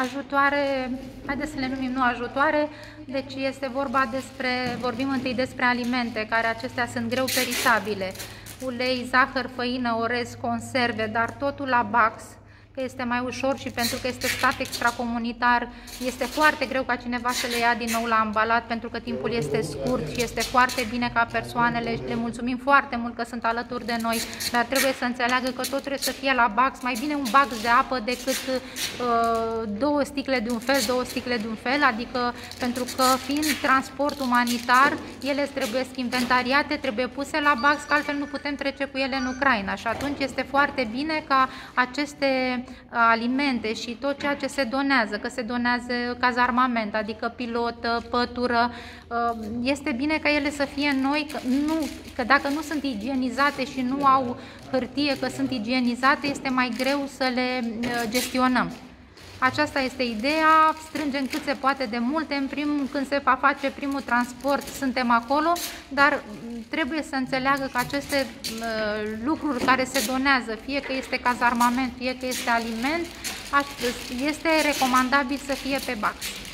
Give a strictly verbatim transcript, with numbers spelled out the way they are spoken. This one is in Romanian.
Ajutoare, haideți să le numim nu ajutoare, deci este vorba despre, vorbim întâi despre alimente, care acestea sunt greu perisabile, ulei, zahăr, făină, orez, conserve, dar totul la bax, că este mai ușor și pentru că este stat extracomunitar, este foarte greu ca cineva să le ia din nou la ambalat, pentru că timpul este scurt și este foarte bine ca persoanele, le mulțumim foarte mult că sunt alături de noi, dar trebuie să înțeleagă că tot trebuie să fie la bax, mai bine un bax de apă decât uh, două sticle de un fel, două sticle de un fel, adică pentru că fiind transport umanitar, ele trebuie inventariate, trebuie puse la bax, că altfel nu putem trece cu ele în Ucraina și atunci este foarte bine ca aceste alimente și tot ceea ce se donează, că se donează cazarmament, adică pilotă, pătură, este bine ca ele să fie noi, că, nu, că dacă nu sunt igienizate și nu au hârtie că sunt igienizate, este mai greu să le gestionăm. Aceasta este ideea, strângem cât se poate de multe, în primul, când se va face primul transport suntem acolo, dar trebuie să înțeleagă că aceste uh, lucruri care se donează, fie că este cazarmament, fie că este aliment, este recomandabil să fie pe bax.